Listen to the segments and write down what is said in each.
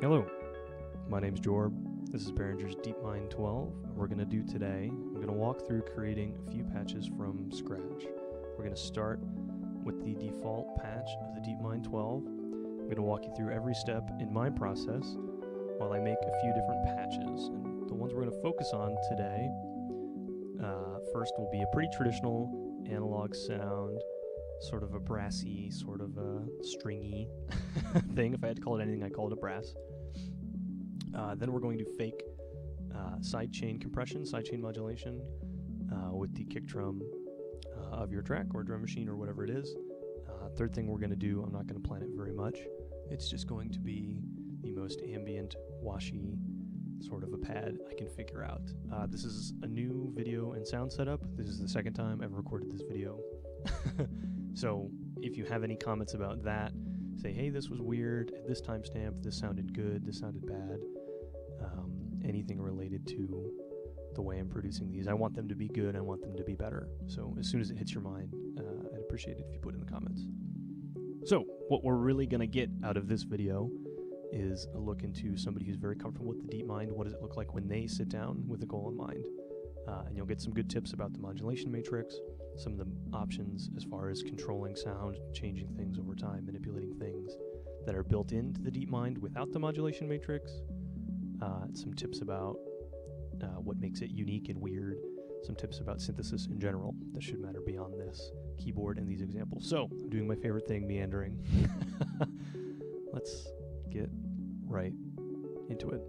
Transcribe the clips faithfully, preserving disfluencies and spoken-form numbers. Hello, my name's Jorb. This is Behringer's DeepMind twelve. And we're going to do today, I'm going to walk through creating a few patches from scratch. We're going to start with the default patch of the DeepMind twelve. I'm going to walk you through every step in my process while I make a few different patches. And the ones we're going to focus on today, uh, first will be a pretty traditional analog sound, sort of a brassy, sort of a stringy thing. If I had to call it anything, I'd call it a brass. Uh, then we're going to fake uh, sidechain compression, sidechain modulation uh, with the kick drum uh, of your track or drum machine or whatever it is. Uh, third thing we're going to do, I'm not going to plan it very much. It's just going to be the most ambient, washy sort of a pad I can figure out. Uh, this is a new video and sound setup. This is the second time I've recorded this video. So if you have any comments about that, say, hey, this was weird, at this timestamp, this sounded good, this sounded bad, um, anything related to the way I'm producing these. I want them to be good, I want them to be better. So as soon as it hits your mind, uh, I'd appreciate it if you put it in the comments. So what we're really going to get out of this video is a look into somebody who's very comfortable with the DeepMind. What does it look like when they sit down with a goal in mind? Uh, and you'll get some good tips about the modulation matrix, some of the options as far as controlling sound, changing things over time, manipulating things that are built into the DeepMind without the modulation matrix, uh, some tips about uh, what makes it unique and weird, some tips about synthesis in general that should matter beyond this keyboard and these examples. So, I'm doing my favorite thing, meandering. Let's get right into it.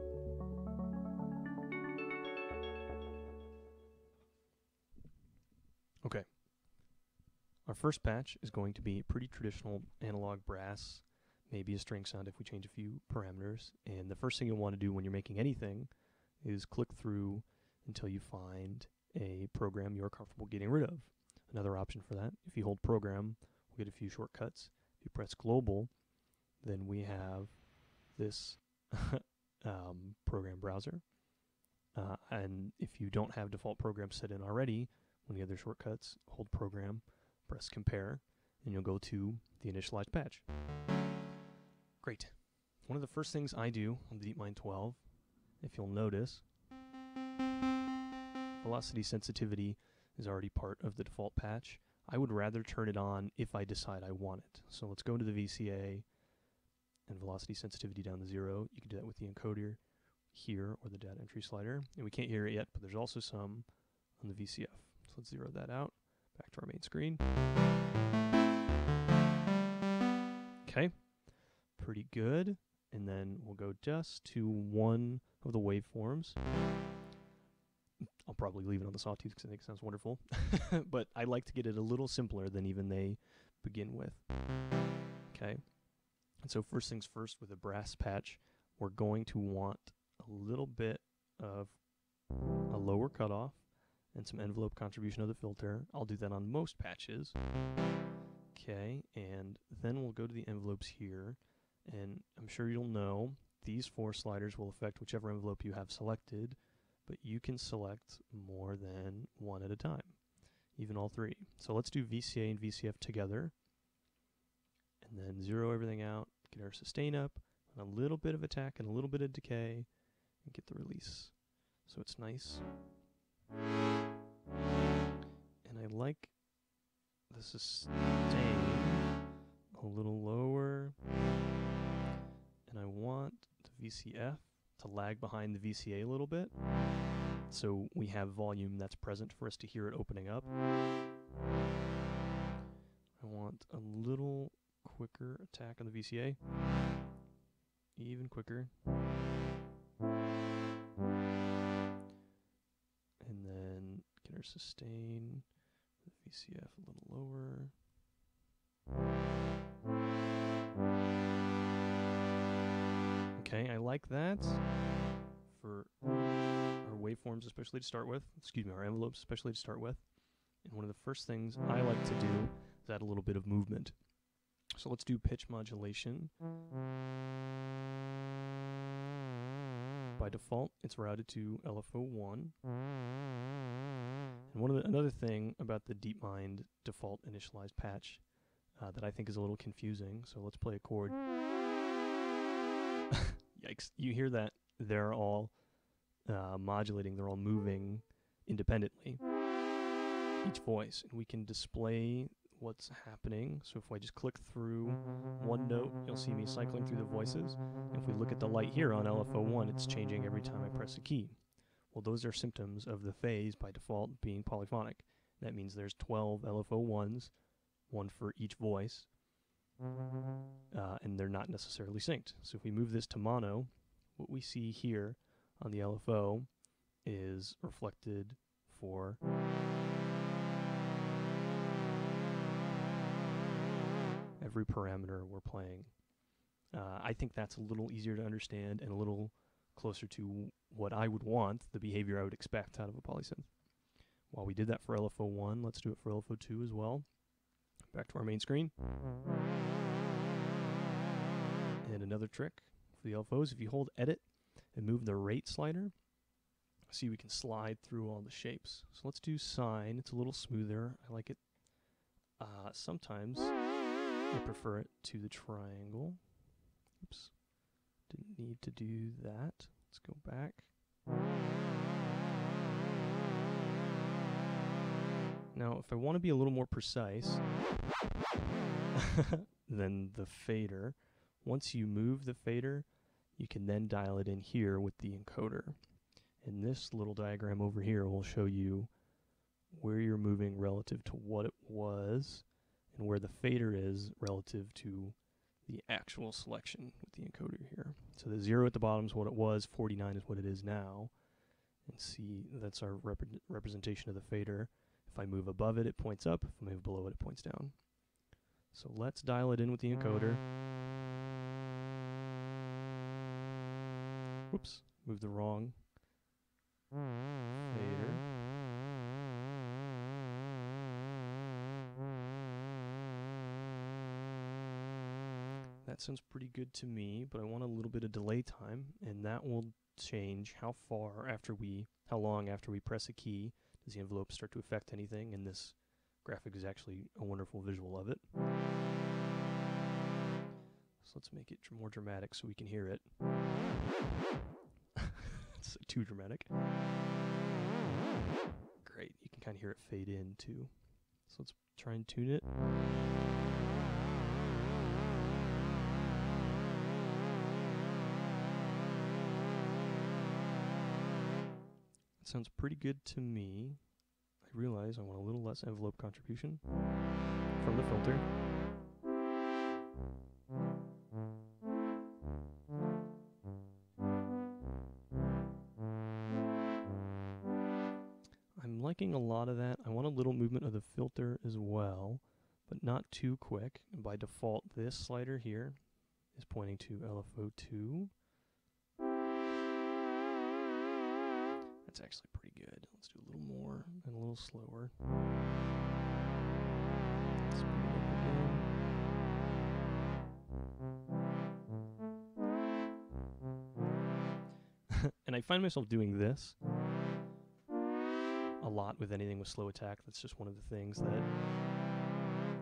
Okay, our first patch is going to be pretty traditional analog brass, maybe a string sound if we change a few parameters. And the first thing you'll want to do when you're making anything is click through until you find a program you're comfortable getting rid of. Another option for that, if you hold program, we'll get a few shortcuts. If you press global, then we have this um, program browser. Uh, and if you don't have default programs set in already, one of the other shortcuts, hold program, press compare, and you'll go to the initialized patch. Great. One of the first things I do on the DeepMind twelve, if you'll notice, velocity sensitivity is already part of the default patch. I would rather turn it on if I decide I want it. So let's go to the V C A and velocity sensitivity down to zero. You can do that with the encoder here or the data entry slider. And we can't hear it yet, but there's also some on the V C F. So let's zero that out, back to our main screen. Okay, pretty good. And then we'll go just to one of the waveforms. I'll probably leave it on the sawtooth because I think it sounds wonderful. But I like to get it a little simpler than even they begin with. Okay, and so first things first with a brass patch, we're going to want a little bit of a lower cutoff and some envelope contribution of the filter. I'll do that on most patches. Okay, and then we'll go to the envelopes here, and I'm sure you'll know these four sliders will affect whichever envelope you have selected, but you can select more than one at a time, even all three. So let's do V C A and V C F together, and then zero everything out, get our sustain up, and a little bit of attack and a little bit of decay, and get the release. So it's nice. And I like the sustain a little lower, and I want the V C F to lag behind the V C A a little bit, so we have volume that's present for us to hear it opening up. I want a little quicker attack on the V C A, even quicker. Sustain, V C F a little lower. Okay, I like that for our waveforms, especially to start with. Excuse me, our envelopes, especially to start with. And one of the first things I like to do is add a little bit of movement. So let's do pitch modulation. By default, it's routed to L F O one. And one of the, another thing about the DeepMind default initialized patch uh, that I think is a little confusing, so let's play a chord. Yikes. You hear that they're all uh, modulating, they're all moving independently, each voice, and we can display what's happening. So if I just click through one note, you'll see me cycling through the voices. And if we look at the light here on L F O one, it's changing every time I press a key. Well, those are symptoms of the phase by default being polyphonic. That means there's twelve L F O ones, one for each voice, uh, and they're not necessarily synced. So if we move this to mono, what we see here on the L F O is reflected for every parameter we're playing. Uh, I think that's a little easier to understand and a little closer to what I would want, the behavior I would expect out of a polysynth. While we did that for L F O one, let's do it for L F O two as well. Back to our main screen. And another trick for the L F Os, if you hold edit and move the rate slider, see we can slide through all the shapes. So let's do sine, it's a little smoother, I like it. Uh, sometimes I prefer it to the triangle. Oops, didn't need to do that. Let's go back. Now, if I want to be a little more precise than the fader, once you move the fader, you can then dial it in here with the encoder. And this little diagram over here will show you where you're moving relative to what it was and where the fader is relative to the actual selection with the encoder here. So the zero at the bottom is what it was, forty-nine is what it is now. And see, that's our rep representation of the fader. If I move above it, it points up. If I move below it, it points down. So let's dial it in with the encoder. Whoops, moved the wrong fader. That sounds pretty good to me, but I want a little bit of delay time, and that will change how far after we, how long after we press a key does the envelope start to affect anything, and this graphic is actually a wonderful visual of it. So let's make it more dramatic so we can hear it. It's too dramatic. Great, you can kind of hear it fade in too. So let's try and tune it. Sounds pretty good to me. I realize I want a little less envelope contribution from the filter. I'm liking a lot of that. I want a little movement of the filter as well, but not too quick. And by default, this slider here is pointing to L F O two. That's actually pretty good. Let's do a little more and a little slower. Speed it up again. And I find myself doing this a lot with anything with slow attack. That's just one of the things that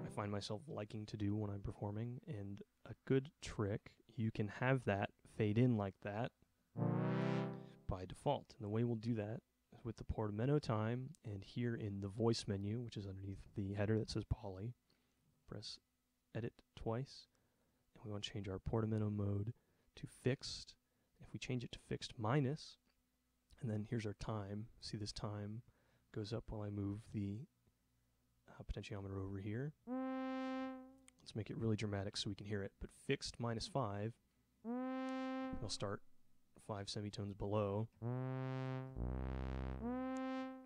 I find myself liking to do when I'm performing. And a good trick, you can have that fade in like that by default. And the way we'll do that is with the portamento time, and here in the voice menu, which is underneath the header that says poly, press edit twice, and we want to change our portamento mode to fixed. If we change it to fixed minus, and then here's our time, see this time goes up while I move the uh, potentiometer over here. Let's make it really dramatic so we can hear it, but fixed minus five, we'll start five semitones below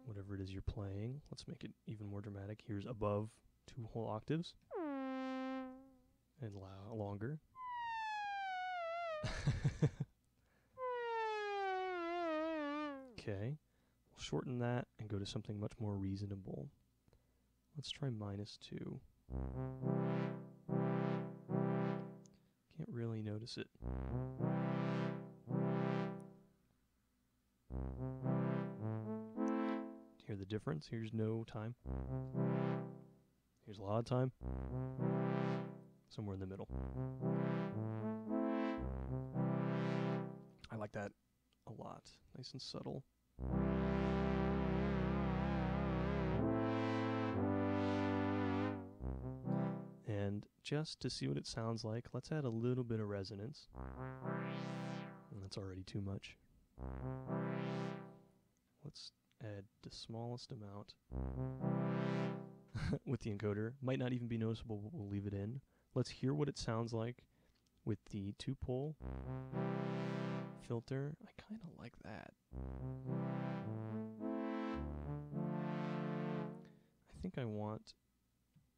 whatever it is you're playing. Let's make it even more dramatic. Here's above two whole octaves and longer. Okay, we'll shorten that and go to something much more reasonable. Let's try minus two. Can't really notice it. Hear the difference? Here's no time. Here's a lot of time. Somewhere in the middle. I like that a lot. Nice and subtle. And just to see what it sounds like, let's add a little bit of resonance. And that's already too much. Let's add the smallest amount with the encoder. Might not even be noticeable, but we'll leave it in. Let's hear what it sounds like with the two-pole filter. I kind of like that. I think I want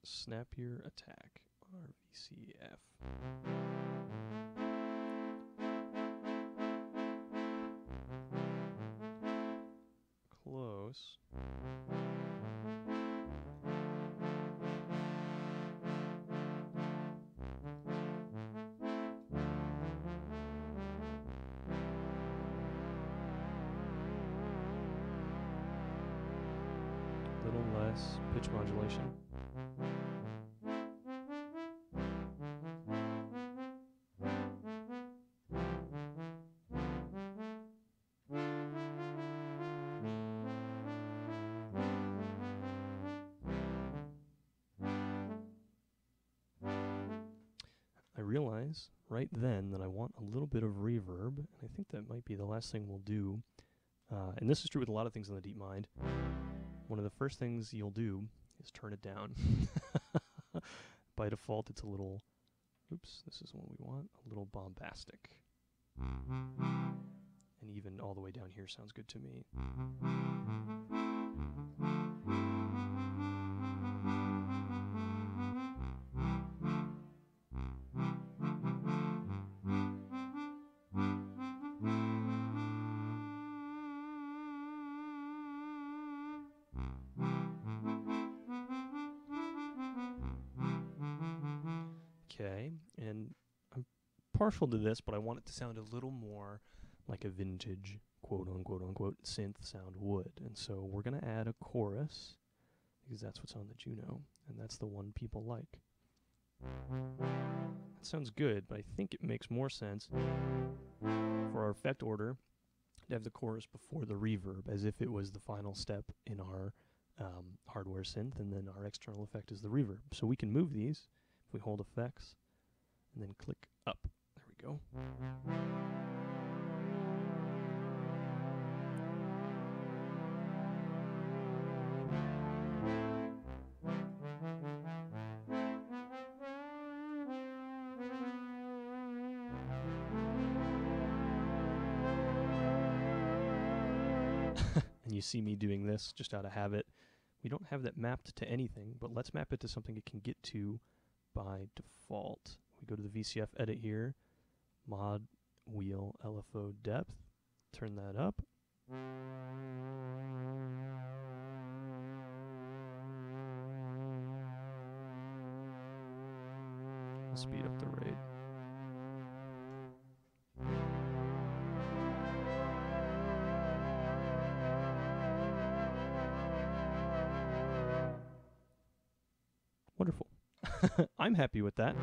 snappier attack, R V C F. Close. A little less pitch modulation. Realize right then that I want a little bit of reverb, and I think that might be the last thing we'll do. Uh, and this is true with a lot of things in the DeepMind. One of the first things you'll do is turn it down. By default, it's a little, oops, this is what we want, a little bombastic. And even all the way down here sounds good to me. Okay, and I'm partial to this, but I want it to sound a little more like a vintage quote-unquote unquote synth sound would. And so we're going to add a chorus, because that's what's on the Juno, and that's the one people like. That sounds good, but I think it makes more sense for our effect order to have the chorus before the reverb, as if it was the final step in our um, hardware synth, and then our external effect is the reverb. So we can move these. We hold effects and then click up. There we go. And you see me doing this just out of habit. We don't have that mapped to anything, but let's map it to something it can get to by default. We go to the V C F edit here, mod wheel L F O depth, turn that up. Speed up the rate. Wonderful. I'm happy with that.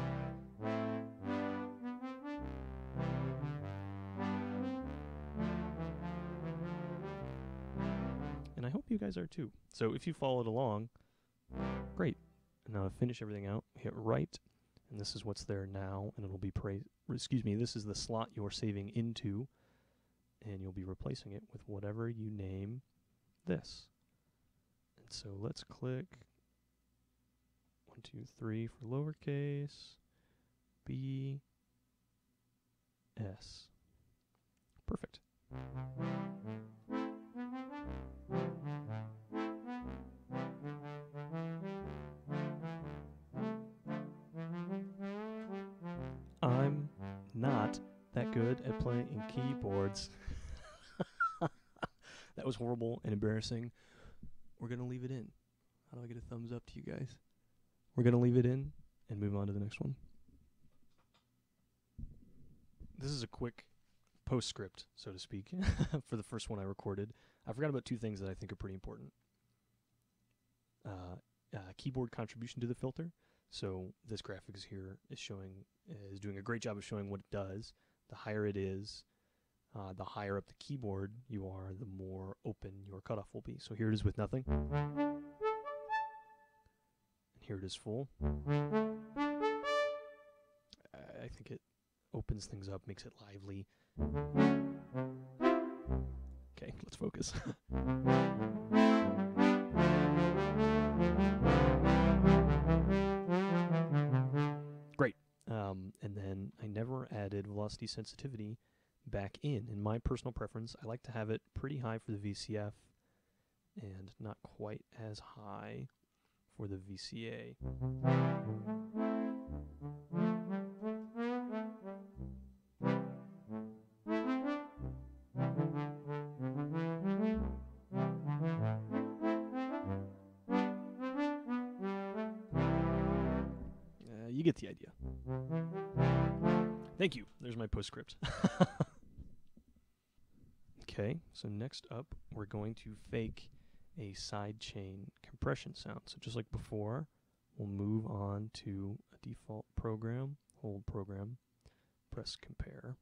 And I hope you guys are too. So if you followed along, great. And now to finish everything out, hit right, and this is what's there now, and it'll be pre excuse me, this is the slot you're saving into, and you'll be replacing it with whatever you name this. And so let's click One, two, three for lowercase, B, S. Perfect. I'm not that good at playing keyboards. That was horrible and embarrassing. We're going to leave it in. How do I get a thumbs up to you guys? We're going to leave it in and move on to the next one. This is a quick postscript, so to speak, for the first one I recorded. I forgot about two things that I think are pretty important. Uh, uh, keyboard contribution to the filter. So this graphic is here is showing, is doing a great job of showing what it does. The higher it is, Uh, the higher up the keyboard you are, the more open your cutoff will be. So here it is with nothing. And here it is full. I think it opens things up, makes it lively. Okay, let's focus. Great. Um, and then I never added velocity sensitivity back in. In my personal preference, I like to have it pretty high for the V C F and not quite as high for the V C A. Uh, you get the idea. Thank you. There's my postscript. Okay, so next up, we're going to fake a sidechain compression sound. So just like before, we'll move on to a default program, hold program, press compare,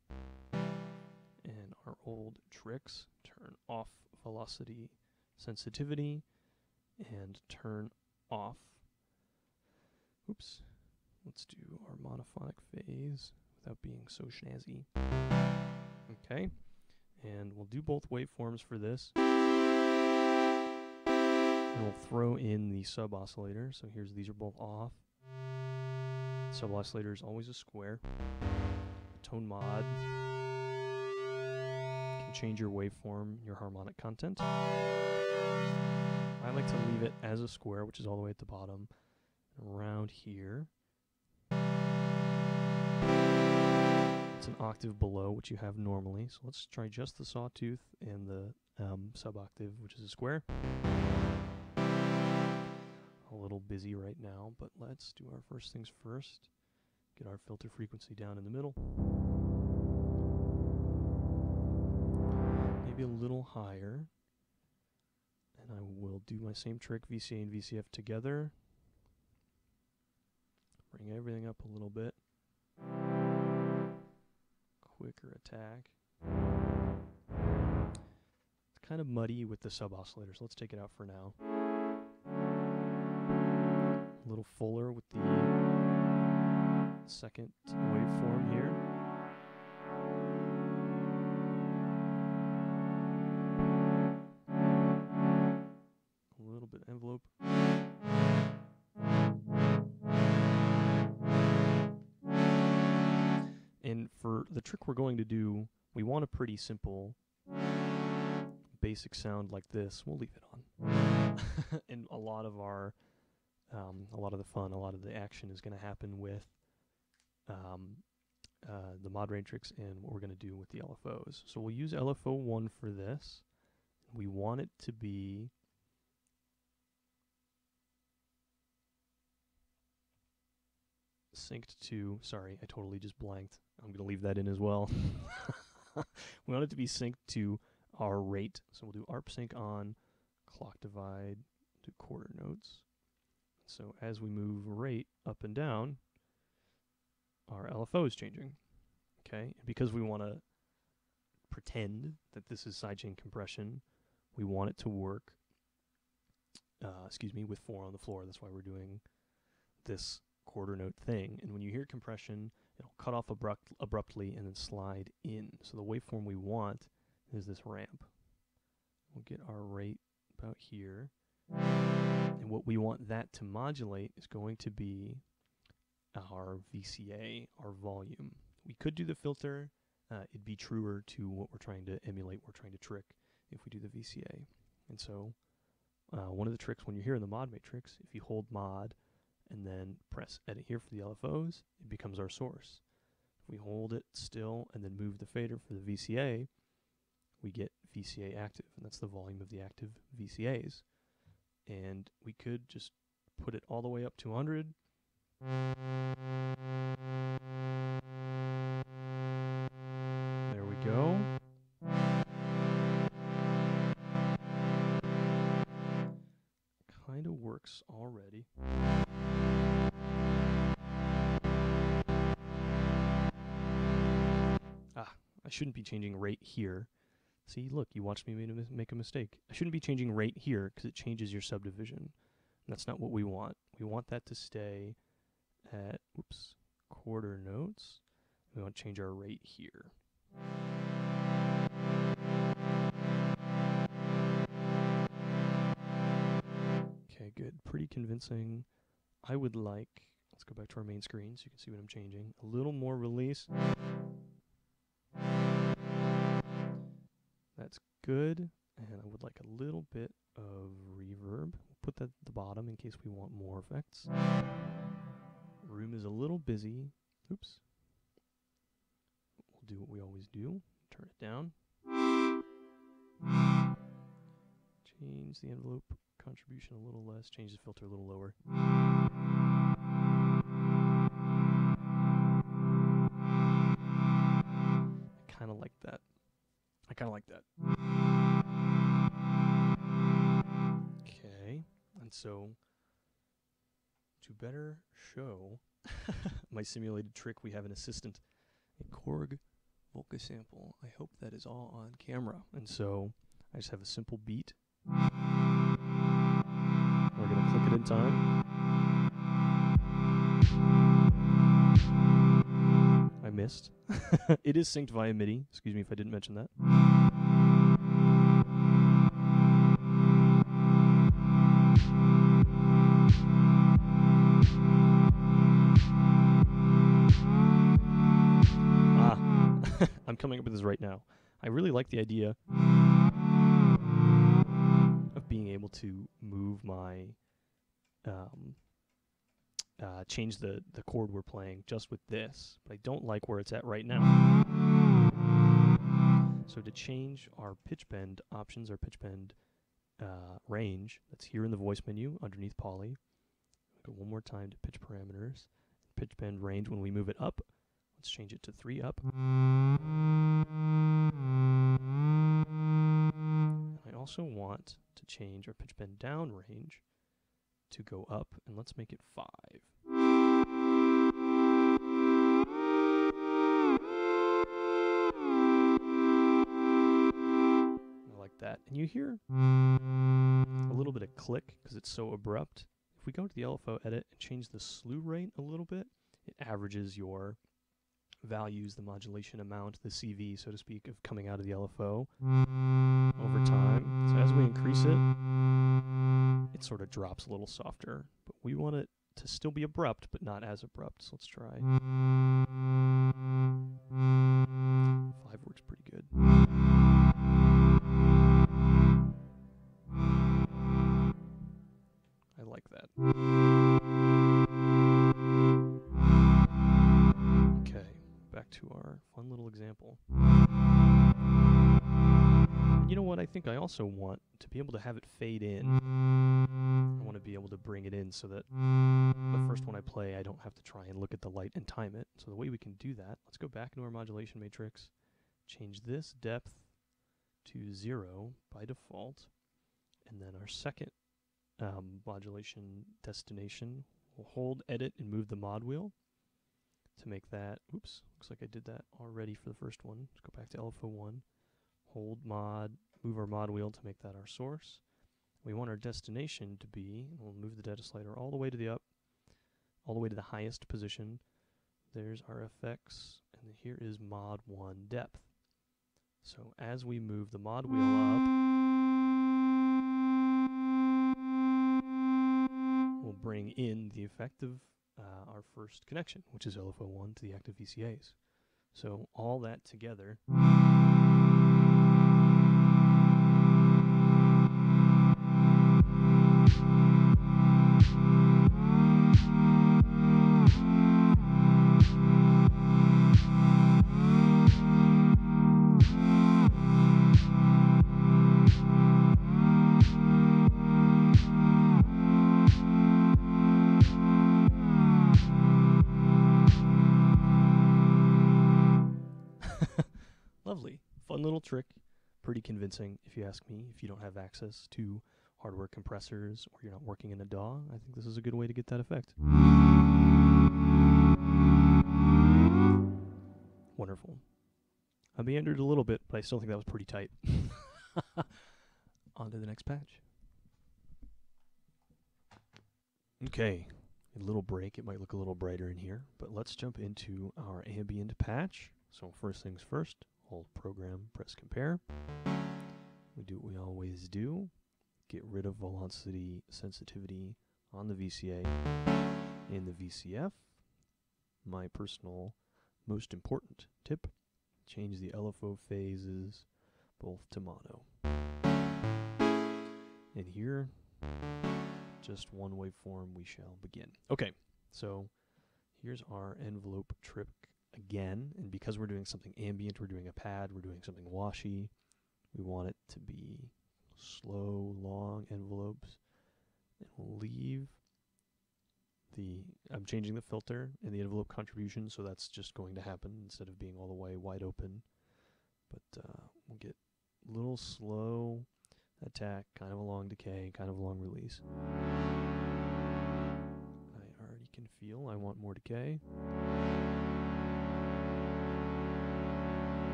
and our old tricks, turn off velocity sensitivity, and turn off, oops, let's do our monophonic phase without being so snazzy. Okay. And we'll do both waveforms for this. And we'll throw in the sub oscillator. So here's, these are both off. Sub oscillator is always a square. Tone mod can change your waveform, your harmonic content. I like to leave it as a square, which is all the way at the bottom. Around here. It's an octave below what you have normally, so let's try just the sawtooth and the um, sub-octave, which is a square. A little busy right now, but let's do our first things first. Get our filter frequency down in the middle. Maybe a little higher. And I will do my same trick, V C A and V C F together. Bring everything up a little bit. Quicker attack. It's kind of muddy with the sub oscillator, so let's take it out for now. A little fuller with the second waveform here. A little bit envelope. And for the trick we're going to do, we want a pretty simple basic sound like this. We'll leave it on. And a lot of our, um, a lot of the fun, a lot of the action is going to happen with um, uh, the mod range tricks and what we're going to do with the L F Os. So we'll use L F O one for this. We want it to be synced to, sorry, I totally just blanked. I'm going to leave that in as well. We want it to be synced to our rate. So we'll do A R P sync on, clock divide, do quarter notes. So as we move rate up and down, our L F O is changing. Okay, and because we want to pretend that this is sidechain compression, we want it to work, uh, excuse me, with four on the floor. That's why we're doing this quarter note thing, and when you hear compression, it'll cut off abrupt abruptly and then slide in. So the waveform we want is this ramp. We'll get our rate about here, and what we want that to modulate is going to be our V C A, our volume. We could do the filter, uh, it'd be truer to what we're trying to emulate, we're trying to trick if we do the V C A. And so uh, one of the tricks when you're here in the mod matrix, if you hold mod and then press edit here for the L F Os, it becomes our source. If we hold it still and then move the fader for the V C A, we get V C A active, and that's the volume of the active V C As. And we could just put it all the way up to one hundred. There we go. Kind of works already. I shouldn't be changing rate here. See, look, you watched me made a make a mistake. I shouldn't be changing rate here because it changes your subdivision. And that's not what we want. We want that to stay at, oops, quarter notes. We want to change our rate here. Okay, good. Pretty convincing. I would like, let's go back to our main screen so you can see what I'm changing. A little more release. That's good. And I would like a little bit of reverb. We'll put that at the bottom in case we want more effects. Room is a little busy. Oops. We'll do what we always do. Turn it down. Change the envelope contribution a little less. Change the filter a little lower. I kind of like that. I kind of like that. Okay, and so to better show my simulated trick, we have an assistant, a Korg Volca sample. I hope that is all on camera. And so I just have a simple beat. We're gonna click it in time. I missed. It is synced via MIDI. Excuse me if I didn't mention that. Ah, I'm coming up with this right now. I really like the idea of being able to move my, um, Uh, change the, the chord we're playing just with this, but I don't like where it's at right now. So to change our pitch bend options, our pitch bend uh, range, that's here in the voice menu underneath poly. Go one more time to pitch parameters. Pitch bend range, when we move it up, let's change it to three up. I also want to change our pitch bend down range to go up, and let's make it five. Like that. And you hear a little bit of click because it's so abrupt. If we go to the L F O edit and change the slew rate a little bit, it averages your values, the modulation amount, the C V, so to speak, of coming out of the L F O over time. So as we increase it, it sort of drops a little softer. But we want it to still be abrupt, but not as abrupt. So let's try. Five works pretty good. I like that. To our fun little example. You know what? I think I also want to be able to have it fade in. I want to be able to bring it in so that the first one I play, I don't have to try and look at the light and time it. So the way we can do that, let's go back into our modulation matrix, change this depth to zero by default, and then our second um, modulation destination, we'll hold, edit, and move the mod wheel to make that, oops, looks like I did that already for the first one. Let's go back to L F O one, hold mod, move our mod wheel to make that our source. We want our destination to be, we'll move the data slider all the way to the up, all the way to the highest position. There's our effects, and then here is mod one depth. So as we move the mod wheel up, we'll bring in the effect of Uh, our first connection, which is L F O one to the active V C As. So all that together trick, pretty convincing if you ask me. If you don't have access to hardware compressors or you're not working in a D A W, I think this is a good way to get that effect. Wonderful. I meandered a little bit, but I still think that was pretty tight. On to the next patch. Okay, a little break. It might look a little brighter in here, but let's jump into our ambient patch. So first things first, hold program, press compare. We do what we always do. Get rid of velocity sensitivity on the V C A and the V C F. My personal most important tip, change the L F O phases both to mono. And here, just one waveform, we shall begin. Okay, so here's our envelope trick again, and because we're doing something ambient, we're doing a pad, we're doing something washy, we want it to be slow, long envelopes, and we'll leave the, I'm changing the filter and the envelope contribution, so that's just going to happen instead of being all the way wide open. But uh, we'll get a little slow attack, kind of a long decay, kind of a long release. I already can feel I want more decay.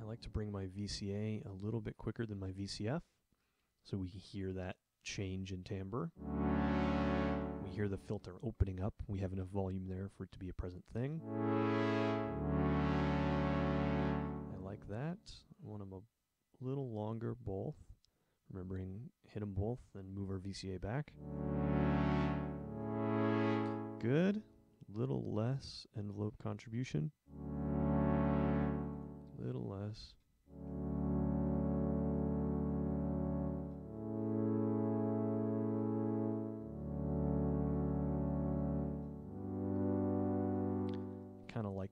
I like to bring my V C A a little bit quicker than my V C F, so we hear that change in timbre. We hear the filter opening up. We have enough volume there for it to be a present thing. I like that. I want them a little longer both. Remembering, hit them both and move our V C A back. Good. Little less envelope contribution. Little less.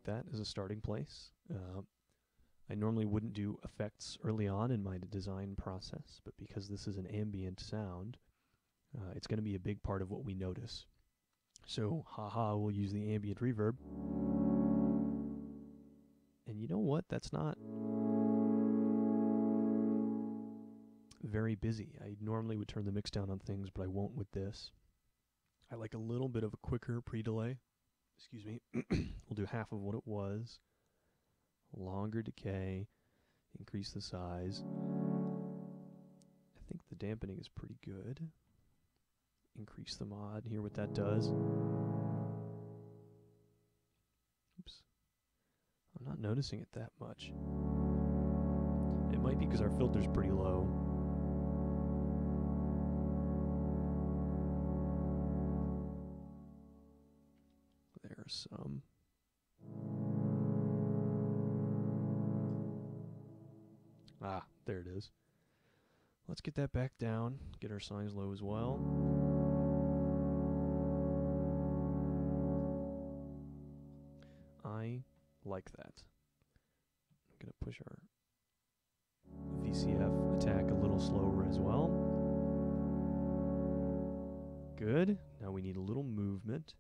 That as a starting place. Uh, I normally wouldn't do effects early on in my design process, but because this is an ambient sound, uh, it's going to be a big part of what we notice. So, haha, we'll use the ambient reverb. And you know what? That's not very busy. I normally would turn the mix down on things, but I won't with this. I like a little bit of a quicker pre-delay. Excuse me, we'll do half of what it was, longer decay, increase the size. I think the dampening is pretty good. Increase the mod, hear what that does. Oops, I'm not noticing it that much. It might be because our filter's pretty low. Some. Ah, there it is. Let's get that back down, get our signs low as well. I like that. I'm going to push our V C F attack a little slower as well. Good. Now we need a little movement.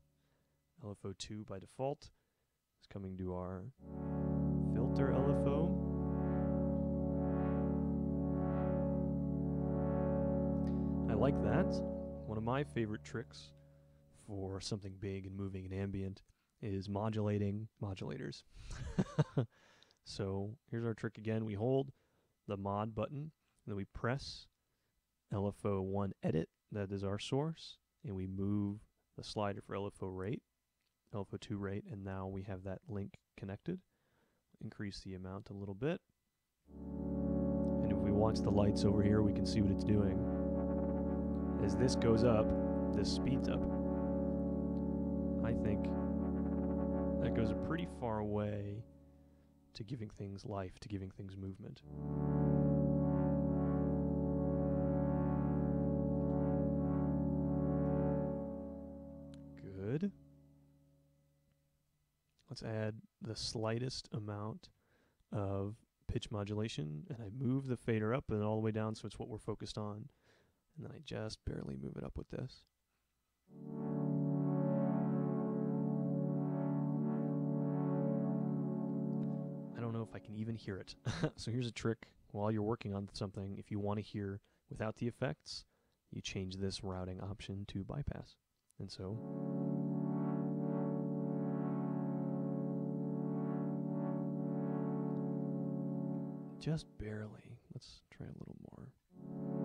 L F O two by default is coming to our filter L F O. I like that. One of my favorite tricks for something big and moving and ambient is modulating modulators. So here's our trick again. We hold the mod button, and then we press L F O one edit, that is our source, and we move the slider for L F O rate. L F O two rate, and now we have that link connected. Increase the amount a little bit. And if we watch the lights over here, we can see what it's doing. As this goes up, this speeds up. I think that goes pretty far away to giving things life, to giving things movement. Good. Let's add the slightest amount of pitch modulation, and I move the fader up and all the way down, so it's what we're focused on. And then I just barely move it up with this. I don't know if I can even hear it. So here's a trick while you're working on something. If you want to hear without the effects, you change this routing option to bypass. And so just barely. Let's try a little more.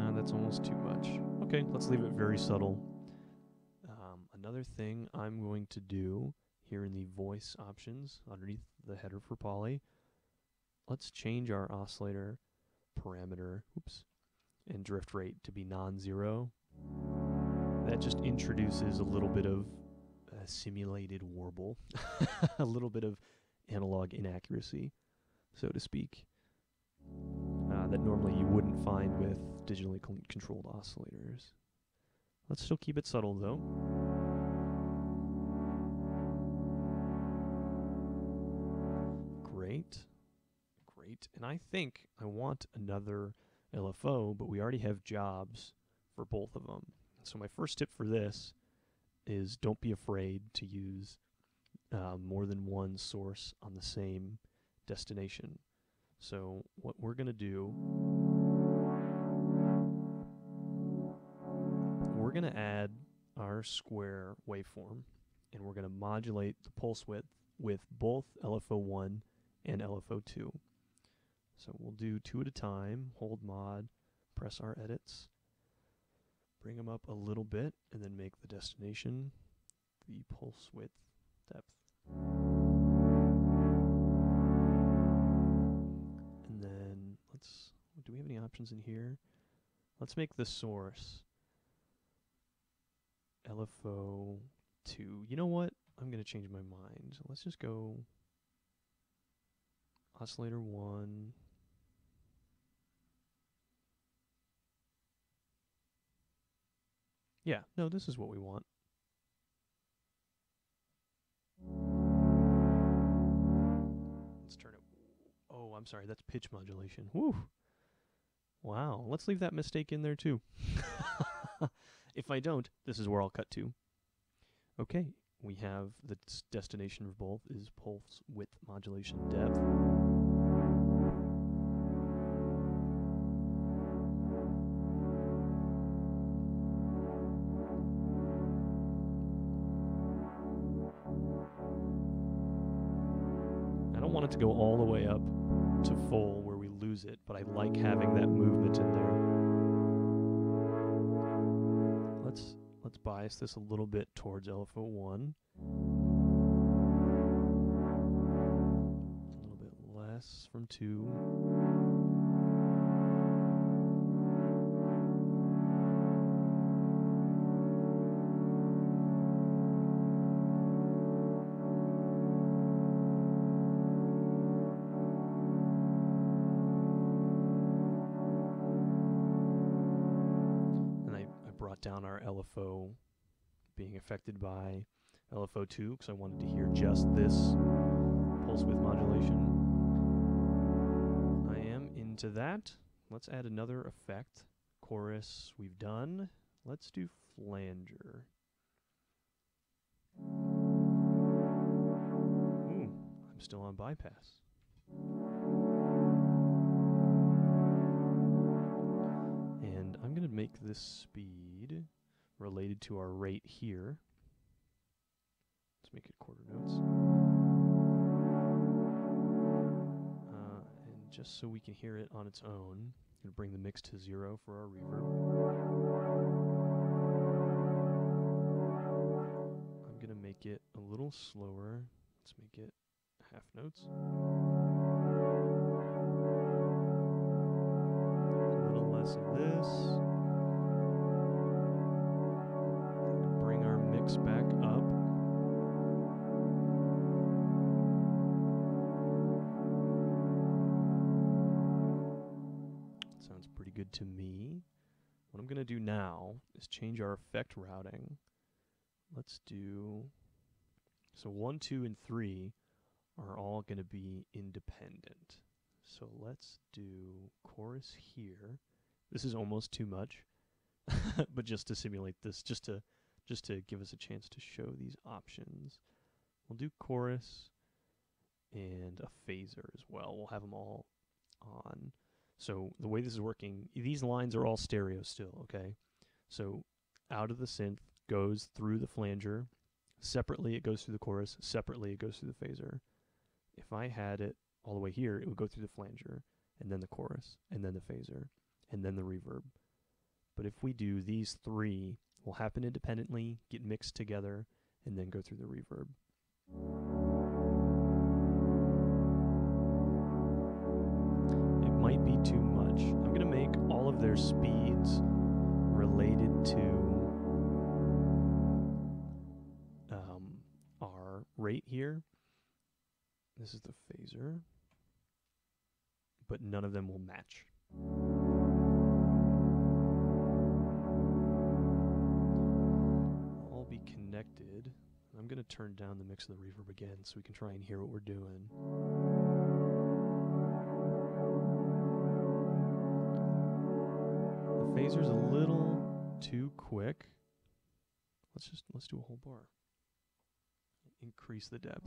Nah, that's almost too much. Okay, let's leave it very subtle. Um, another thing I'm going to do here in the voice options underneath the header for poly, let's change our oscillator parameter, oops, and drift rate to be non-zero. That just introduces a little bit of a simulated warble, a little bit of analog inaccuracy, so to speak, uh, that normally you wouldn't find with digitally controlled oscillators. Let's still keep it subtle though. Great, great, and I think I want another L F O, but we already have jobs for both of them. So my first tip for this is don't be afraid to use uh, more than one source on the same destination. So what we're going to do, we're going to add our square waveform, and we're going to modulate the pulse width with both L F O one and L F O two. So we'll do two at a time, hold mod, press our edits, bring them up a little bit, and then make the destination the pulse width depth. And then let's, do we have any options in here? Let's make the source L F O two. You know what? I'm going to change my mind. So let's just go oscillator one. Yeah, no, this is what we want. Let's turn it. Oh, I'm sorry, that's pitch modulation. Woo! Wow, let's leave that mistake in there too. If I don't, this is where I'll cut to. Okay, we have the destination of both is pulse width modulation depth. To go all the way up to full where we lose it, but I like having that movement in there. Let's let's bias this a little bit towards L F O one. A little bit less from two. Down our L F O being affected by L F O two because I wanted to hear just this pulse width modulation. I am into that. Let's add another effect. Chorus we've done. Let's do flanger. Ooh, I'm still on bypass. And I'm going to make this speed related to our rate here. Let's make it quarter notes. Uh, and just so we can hear it on its own, I'm going to bring the mix to zero for our reverb. I'm going to make it a little slower. Let's make it half notes. A little less of this. Back up. Sounds pretty good to me. What I'm going to do now is change our effect routing. Let's do, so one, two, and three are all going to be independent. So let's do chorus here. This is almost too much, but just to simulate this, just to just to give us a chance to show these options. We'll do chorus and a phaser as well. We'll have them all on. So the way this is working, these lines are all stereo still, okay? So out of the synth goes through the flanger. Separately it goes through the chorus. Separately it goes through the phaser. If I had it all the way here, it would go through the flanger, and then the chorus, and then the phaser, and then the reverb. But if we do, these three will happen independently, get mixed together, and then go through the reverb. It might be too much. I'm going to make all of their speeds related to um, our rate here. This is the phaser, but none of them will match. All be connected. I'm going to turn down the mix of the reverb again so we can try and hear what we're doing. The phaser's a little too quick. Let's just let's do a whole bar. Increase the depth.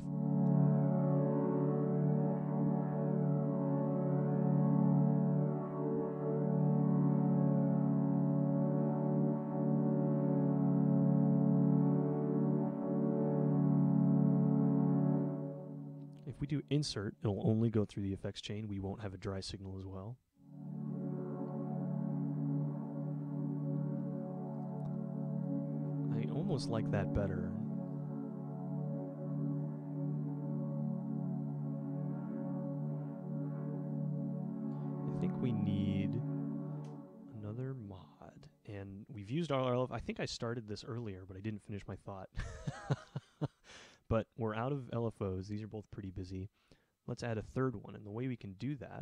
If we do insert, it'll only go through the effects chain. We won't have a dry signal as well. I almost like that better. I think we need another mod. And we've used all, I think I started this earlier, but I didn't finish my thought. But we're out of L F Os. These are both pretty busy. Let's add a third one. And the way we can do that,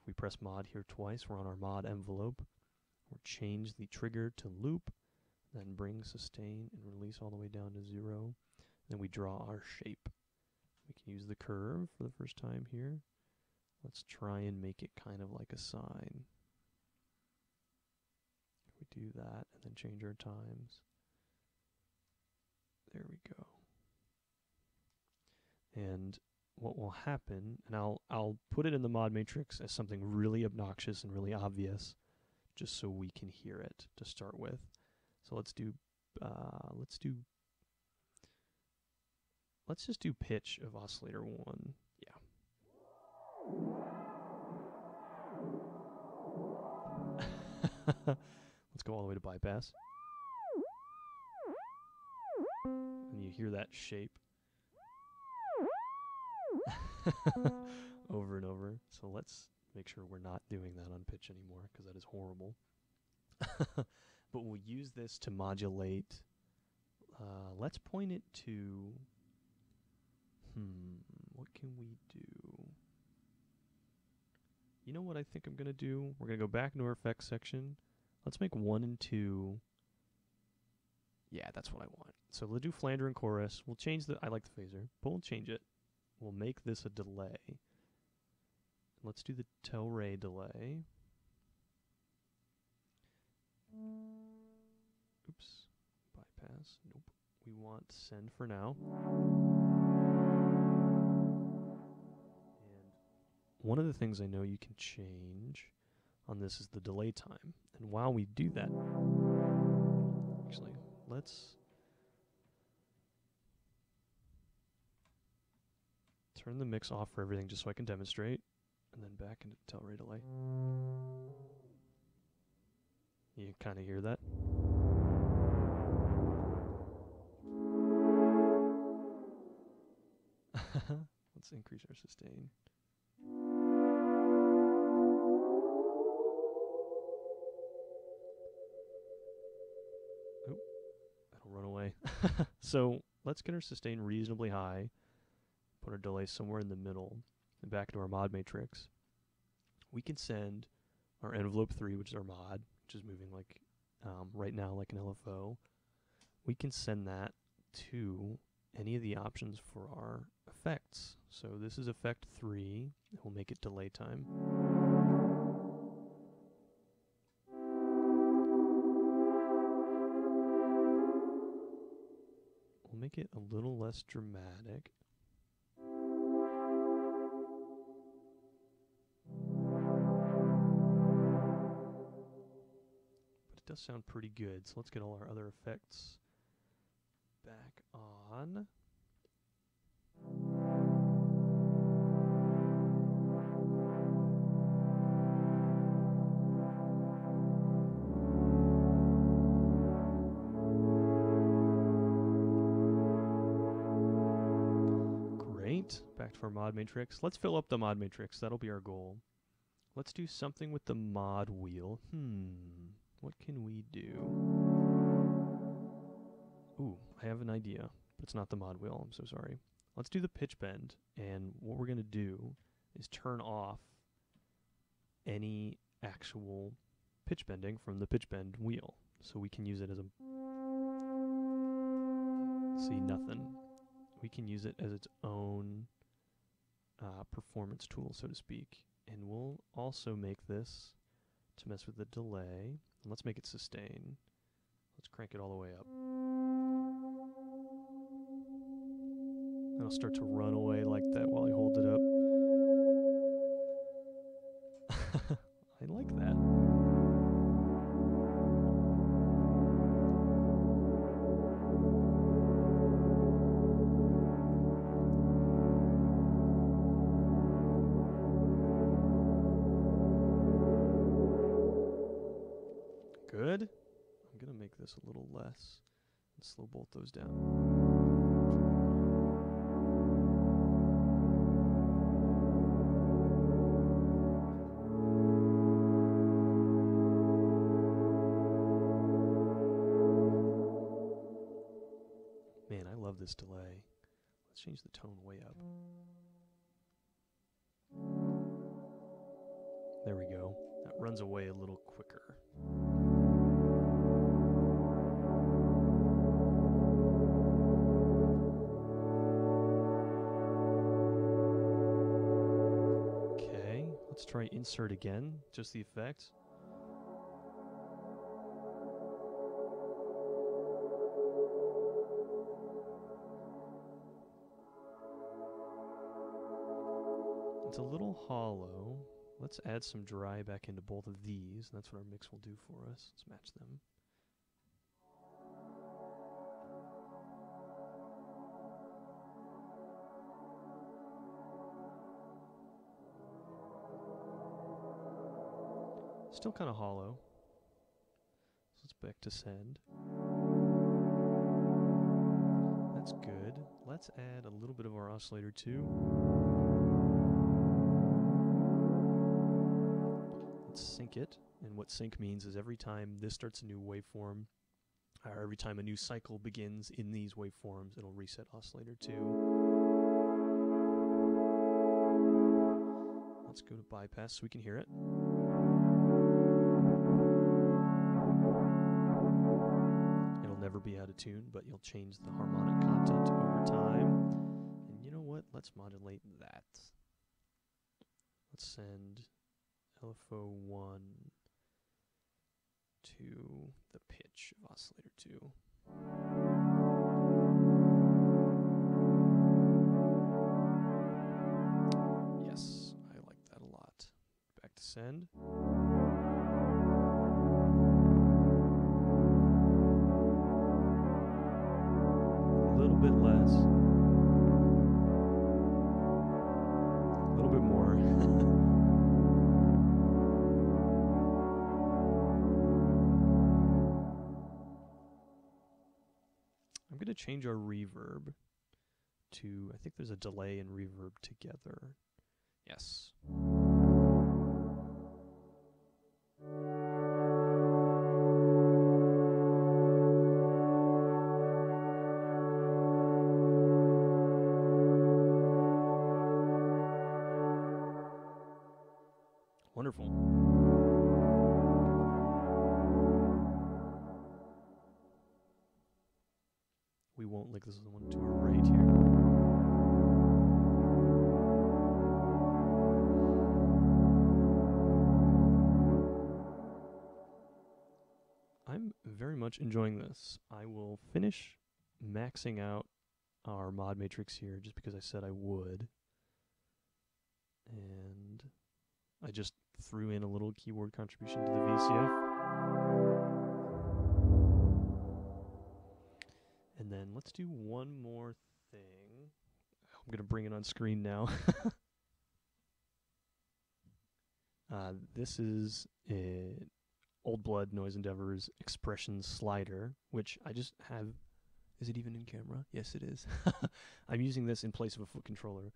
if we press mod here twice, we're on our mod envelope. We'll change the trigger to loop, then bring sustain and release all the way down to zero. Then we draw our shape. We can use the curve for the first time here. Let's try and make it kind of like a sine. We do that and then change our times. There we go. And what will happen, and I'll, I'll put it in the mod matrix as something really obnoxious and really obvious, just so we can hear it to start with. So let's do, uh, let's do, let's just do pitch of oscillator one. Yeah. Let's go all the way to bypass. And you hear that shape. Over and over. So let's make sure we're not doing that on pitch anymore, because that is horrible. But we'll use this to modulate. Uh, let's point it to, hmm, what can we do? You know what I think I'm going to do? We're going to go back into our effects section. Let's make one and two. Yeah, that's what I want. So we'll do flanger and chorus. We'll change the, I like the phaser, but we'll change it. We'll make this a delay. Let's do the Telray delay. Oops. Bypass. Nope. We want send for now. And one of the things I know you can change on this is the delay time. And while we do that, actually, let's turn the mix off for everything just so I can demonstrate, and then back into Telray delay. You kind of hear that. Let's increase our sustain. Oh, that'll run away. So let's get our sustain reasonably high. Put our delay somewhere in the middle, and back into our mod matrix. We can send our envelope three, which is our mod, which is moving like um, right now like an L F O. We can send that to any of the options for our effects. So this is effect three, and we'll make it delay time. We'll make it a little less dramatic. Does sound pretty good, so let's get all our other effects back on. artifact for mod matrix. Let's fill up the mod matrix. That'll be our goal. Let's do something with the mod wheel. Hmm. What can we do? Ooh, I have an idea, but it's not the mod wheel. I'm so sorry. Let's do the pitch bend, and what we're going to do is turn off any actual pitch bending from the pitch bend wheel, so we can use it as a... See, nothing. We can use it as its own uh, performance tool, so to speak. And we'll also make this to mess with the delay. And let's make it sustain. Let's crank it all the way up. And it'll start to run away like that while I hold it up. I like that. Good. I'm going to make this a little less and slow bolt those down. Man, I love this delay. Let's change the tone way up. There we go. That runs away a little quicker. Let's try insert again, just the effect. It's a little hollow. Let's add some dry back into both of these, and that's what our mix will do for us. Let's match them. Still kind of hollow. So let's back to send. That's good. Let's add a little bit of our oscillator too. Let's sync it. And what sync means is every time this starts a new waveform, or every time a new cycle begins in these waveforms, it'll reset oscillator two. Let's go to bypass so we can hear it. Never be out of tune, but you'll change the harmonic content over time. And you know what? Let's modulate that. Let's send L F O one to the pitch of oscillator two. Yes, I like that a lot. Back to send. Bit less, a little bit more. I'm going to change our reverb to, I think there's a delay and reverb together. Yes. Wonderful. We won't link this with the one to our right here. I'm very much enjoying this. I will finish maxing out our mod matrix here just because I said I would. And I just threw in a little keyboard contribution to the V C F. And then let's do one more thing. I'm going to bring it on screen now. uh, this is a Old Blood Noise Endeavors Expression Slider, which I just have... Is it even in camera? Yes, it is. I'm using this in place of a foot controller.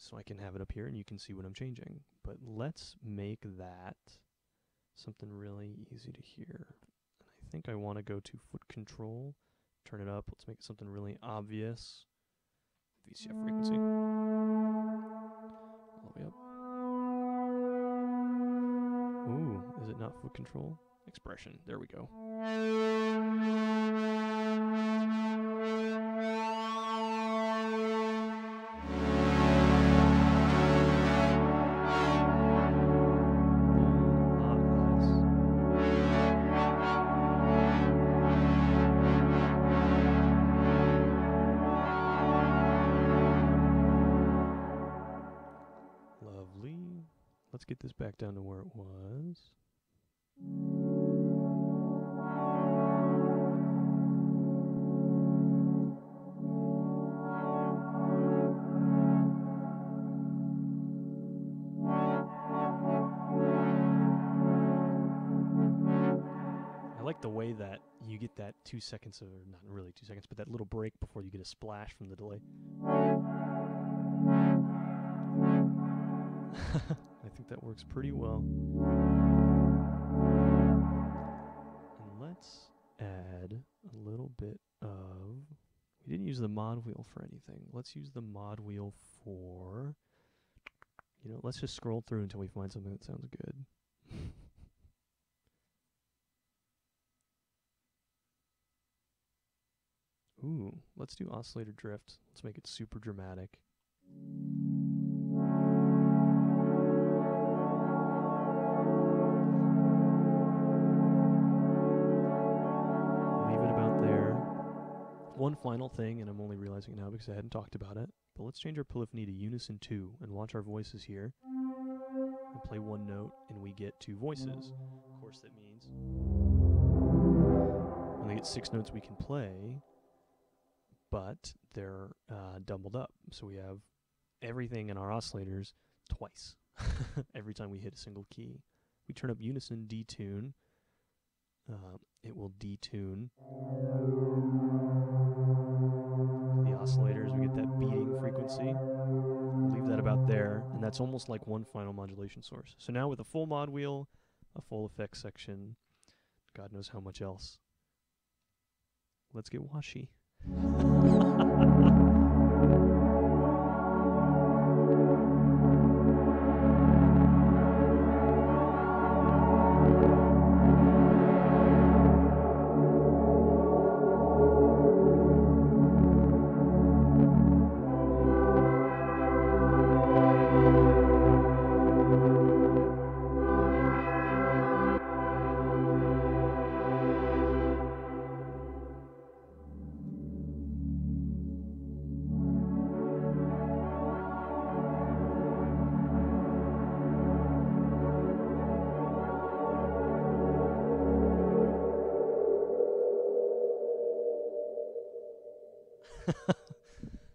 so I can have it up here and you can see what I'm changing. But let's make that something really easy to hear. And I think I want to go to foot control, turn it up. Let's make it something really obvious. V C F frequency. All the way up. Ooh, is it not foot control? Expression. There we go. Lovely. Let's get this back down to where it was. The way that you get that two seconds, or not really two seconds, but that little break before you get a splash from the delay. I think that works pretty well. And let's add a little bit of, we didn't use the mod wheel for anything. Let's use the mod wheel for, you know, let's just scroll through until we find something that sounds good. Ooh, let's do oscillator drift. Let's make it super dramatic. Leave it about there. One final thing, and I'm only realizing it now because I hadn't talked about it, but let's change our polyphony to unison two and watch our voices here. And play one note, and we get two voices. Of course, that means when we get six notes we can play, but they're uh, doubled up. So we have everything in our oscillators twice every time we hit a single key. We turn up unison detune. Um, it will detune the oscillators. We get that beating frequency. Leave that about there. And that's almost like one final modulation source. So now with a full mod wheel, a full effects section, God knows how much else. Let's get washy.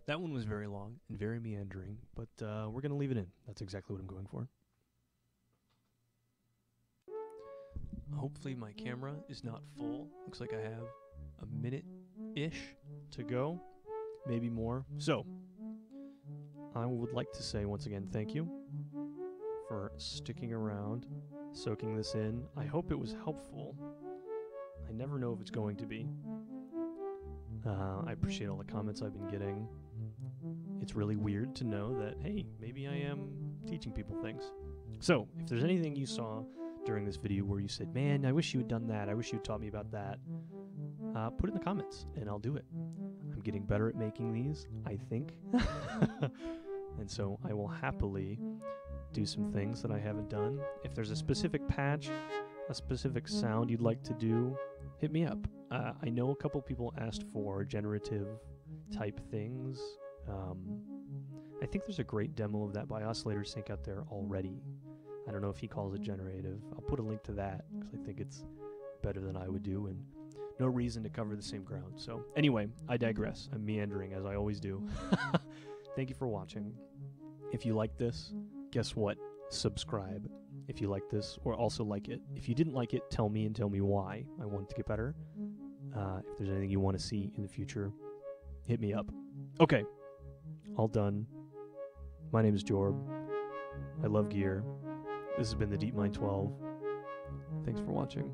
That one was very long and very meandering, but uh, we're going to leave it in. That's exactly what I'm going for. Hopefully my camera is not full. Looks like I have a minute-ish to go, maybe more. So I would like to say once again thank you for sticking around, soaking this in. I hope it was helpful. I never know if it's going to be. Uh, I appreciate all the comments I've been getting. It's really weird to know that, hey, maybe I am teaching people things. So, if there's anything you saw during this video where you said, man, I wish you had done that, I wish you had taught me about that, uh, put it in the comments, and I'll do it. I'm getting better at making these, I think. And so I will happily do some things that I haven't done. If there's a specific patch, a specific sound you'd like to do, hit me up. Uh, I know a couple people asked for generative type things. Um, I think there's a great demo of that by Oscillator Sync out there already. I don't know if he calls it generative. I'll put a link to that because I think it's better than I would do, and no reason to cover the same ground. So anyway, I digress. I'm meandering as I always do. Thank you for watching. If you like this, guess what? Subscribe. If you like this, or also like it. If you didn't like it, tell me and tell me why. I want it to get better. Uh, if there's anything you want to see in the future, hit me up. Okay, all done. My name is Jorb. I love gear. This has been the DeepMind twelve. Thanks for watching.